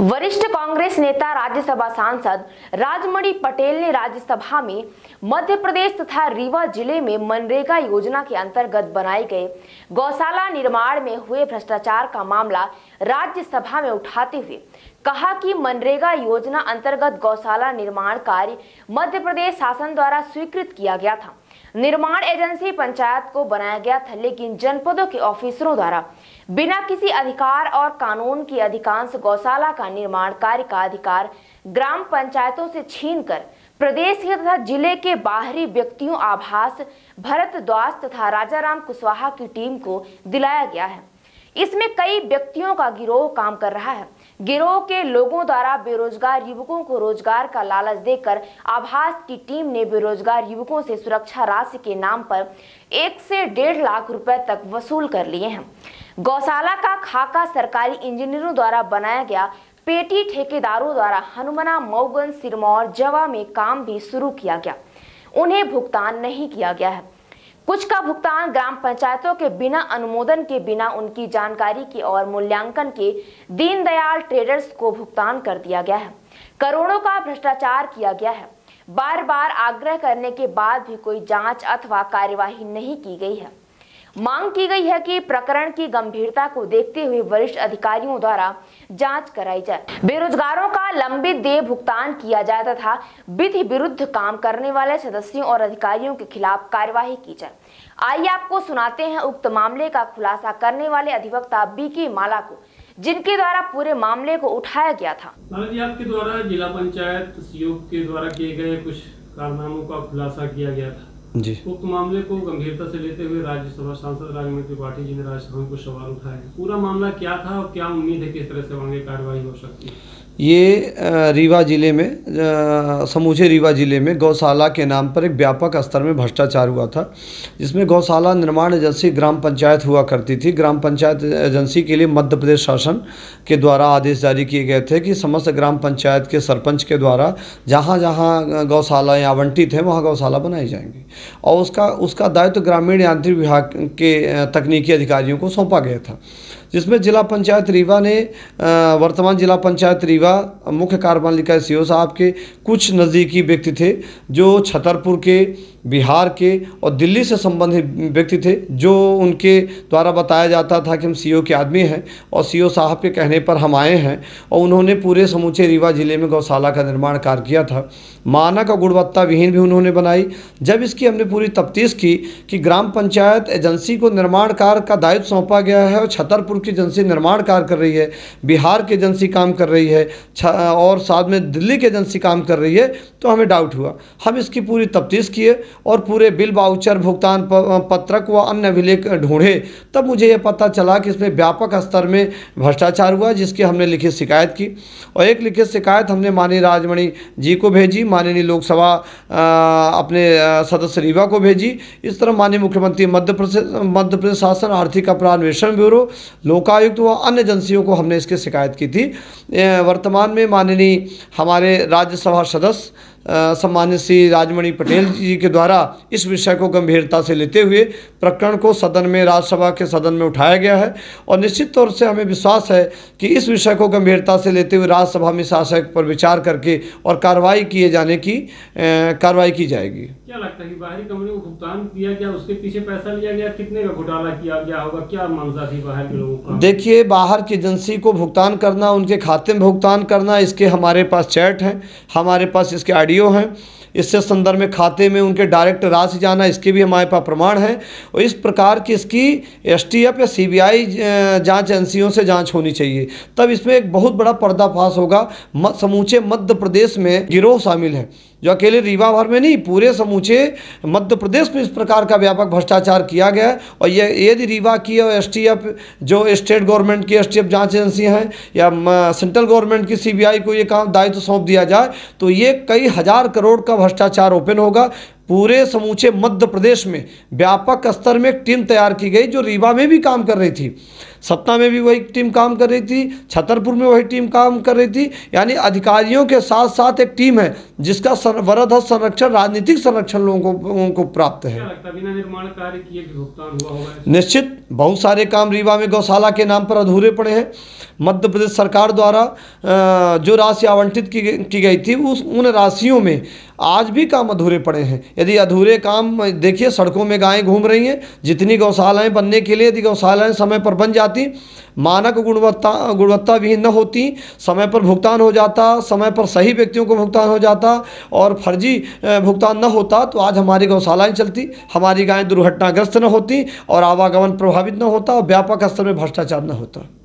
वरिष्ठ कांग्रेस नेता राज्यसभा सांसद राजमणि पटेल ने राज्यसभा में मध्य प्रदेश तथा रीवा जिले में मनरेगा योजना के अंतर्गत बनाए गए गौशाला निर्माण में हुए भ्रष्टाचार का मामला राज्यसभा में उठाते हुए कहा कि मनरेगा योजना अंतर्गत गौशाला निर्माण कार्य मध्य प्रदेश शासन द्वारा स्वीकृत किया गया था। निर्माण एजेंसी पंचायत को बनाया गया था, लेकिन जनपदों के ऑफिसरों द्वारा बिना किसी अधिकार और कानून के अधिकांश गौशाला का निर्माण कार्य का अधिकार ग्राम पंचायतों से छीनकर प्रदेश के तथा जिले के बाहरी व्यक्तियों आभास भरत द्वास तथा राजा राम कुशवाहा की टीम को दिलाया गया है। इसमें कई व्यक्तियों का गिरोह काम कर रहा है। गिरोह के लोगों द्वारा बेरोजगार युवकों को रोजगार का लालच देकर आभास की टीम ने बेरोजगार युवकों से सुरक्षा राशि के नाम पर 1 से 1.5 लाख रुपए तक वसूल कर लिए हैं। गौशाला का खाका सरकारी इंजीनियरों द्वारा बनाया गया पेटी ठेकेदारों द्वारा हनुमना, मऊगंज, सिरमौर, जवा में काम भी शुरू किया गया, उन्हें भुगतान नहीं किया गया है। कुछ का भुगतान ग्राम पंचायतों के बिना अनुमोदन के बिना उनकी जानकारी के और मूल्यांकन के दीनदयाल ट्रेडर्स को भुगतान कर दिया गया है। करोड़ों का भ्रष्टाचार किया गया है। बार बार आग्रह करने के बाद भी कोई जांच अथवा कार्यवाही नहीं की गई है। मांग की गई है कि प्रकरण की गंभीरता को देखते हुए वरिष्ठ अधिकारियों द्वारा जांच कराई जाए, बेरोजगारों का लंबित देय भुगतान किया जाए तथा विधि विरुद्ध काम करने वाले सदस्यों और अधिकारियों के खिलाफ कार्यवाही की जाए। आइए आपको सुनाते हैं उक्त मामले का खुलासा करने वाले अधिवक्ता BK माला को, जिनके द्वारा पूरे मामले को उठाया गया था। आपके द्वारा जिला पंचायत के द्वारा किए गए कुछ कारनामों का खुलासा किया गया था जी। उक्त मामले को गंभीरता से लेते हुए राज्यसभा सांसद राजमणि पटेल जी ने राज्यसभा को सवाल उठाया। पूरा मामला क्या था और क्या उम्मीद है किस तरह से आगे कार्रवाई हो सकती है? ये रीवा जिले में, समूचे रीवा जिले में गौशाला के नाम पर एक व्यापक स्तर में भ्रष्टाचार हुआ था, जिसमें गौशाला निर्माण एजेंसी ग्राम पंचायत हुआ करती थी। ग्राम पंचायत एजेंसी के लिए मध्य प्रदेश शासन के द्वारा आदेश जारी किए गए थे कि समस्त ग्राम पंचायत के सरपंच के द्वारा जहाँ जहाँ गौशालाएँ आवंटित हैं वहाँ गौशाला बनाई जाएंगी, और उसका दायित्व ग्रामीण यांत्रिक विभाग के तकनीकी अधिकारियों को सौंपा गया था, जिसमें जिला पंचायत रीवा ने वर्तमान जिला पंचायत रीवा मुख्य कार्यपालिका CEO साहब के कुछ नज़दीकी व्यक्ति थे जो छतरपुर के, बिहार के और दिल्ली से संबंधित व्यक्ति थे, जो उनके द्वारा बताया जाता था कि हम CEO के आदमी हैं और CEO साहब के कहने पर हम आए हैं, और उन्होंने पूरे समूचे रीवा जिले में गौशाला का निर्माण कार्य किया था। मानक और गुणवत्ता विहीन भी उन्होंने बनाई। जब इसकी हमने पूरी तफ्तीश की कि ग्राम पंचायत एजेंसी को निर्माण कार्य का दायित्व सौंपा गया है और छतरपुर की एजेंसी निर्माण कार्य कर रही है, बिहार की एजेंसी काम कर रही है और साथ में दिल्ली की एजेंसी काम कर रही है, तो हमें डाउट हुआ। हम इसकी पूरी तफ्तीश किए और पूरे बिल, वाउचर, भुगतान पत्रक व अन्य अभिलेख ढूंढे, तब मुझे यह पता चला कि इसमें व्यापक स्तर में भ्रष्टाचार हुआ, जिसकी हमने लिखित शिकायत की। और एक लिखित शिकायत हमने माननीय राजमणि जी को भेजी, माननीय लोकसभा अपने सदस्य रीवा को भेजी। इस तरह माननीय मुख्यमंत्री, मध्य प्रदेश शासन, आर्थिक अपराध अन्वेषण ब्यूरो, लोकायुक्त व अन्य एजेंसियों को हमने इसकी शिकायत की थी। वर्तमान में माननीय हमारे राज्यसभा सदस्य सम्मानित श्री राजमणि पटेल जी के द्वारा इस विषय को गंभीरता से लेते हुए प्रकरण को सदन में, राज्यसभा के सदन में उठाया गया है, और निश्चित तौर से हमें विश्वास है कि इस विषय को गंभीरता से लेते हुए राज्यसभा में शासक पर विचार करके और कार्रवाई किए जाने की कार्रवाई की जाएगी। क्या लगता है कि बाहरी कंपनी को भुगतान किया गया, उसके पीछे पैसा लिया गया, कितने का घोटाला किया गया होगा, क्या मामला थी बाहर के लोगों का? देखिए, बाहर की एजेंसी को भुगतान करना, उनके खाते में भुगतान करना, इसके हमारे पास चैट हैं, हमारे पास इसके ऑडियो हैं, इससे संदर्भ में खाते में उनके डायरेक्ट राशि जाना, इसके भी हमारे पास प्रमाण है। और इस प्रकार की इसकी STF या CBI जांच एजेंसियों से जांच होनी चाहिए, तब इसमें एक बहुत बड़ा पर्दाफाश होगा। समूचे मध्य प्रदेश में गिरोह शामिल है, जो अकेले रीवा भर में नहीं, पूरे समूचे मध्य प्रदेश में इस प्रकार का व्यापक भ्रष्टाचार किया गया है। और ये यदि रीवा की और STF, जो स्टेट गवर्नमेंट की STF जांच एजेंसियाँ हैं, या सेंट्रल गवर्नमेंट की CBI को ये काम दायित्व सौंप दिया जाए, तो ये कई हज़ार करोड़ का भ्रष्टाचार ओपन होगा। पूरे समूचे मध्य प्रदेश में व्यापक स्तर में एक टीम तैयार की गई, जो रीवा में भी काम कर रही थी, सतना में भी वही टीम काम कर रही थी, छतरपुर में वही टीम काम कर रही थी। यानी अधिकारियों के साथ साथ एक टीम है जिसका वरद संरक्षण, राजनीतिक संरक्षण लोगों को प्राप्त है। बिना निर्माण कार्य किए भुगतान हुआ होगा। निश्चित बहुत सारे काम रीवा में गौशाला के नाम पर अधूरे पड़े हैं। मध्य प्रदेश सरकार द्वारा जो राशि आवंटित की गई थी उन राशियों में आज भी काम अधूरे पड़े हैं। यदि अधूरे काम देखिए, सड़कों में गायें घूम रही हैं। जितनी गौशालाएं बनने के लिए, यदि गौशालाएं समय पर बन जाती, मानक गुणवत्ता विहीन न होती, समय पर भुगतान हो जाता, समय पर सही व्यक्तियों को भुगतान हो जाता और फर्जी भुगतान न होता, तो आज हमारी गौशालाएं चलती, हमारी गायें दुर्घटनाग्रस्त न होती और आवागमन प्रभावित न होता और व्यापक स्तर में भ्रष्टाचार न होता।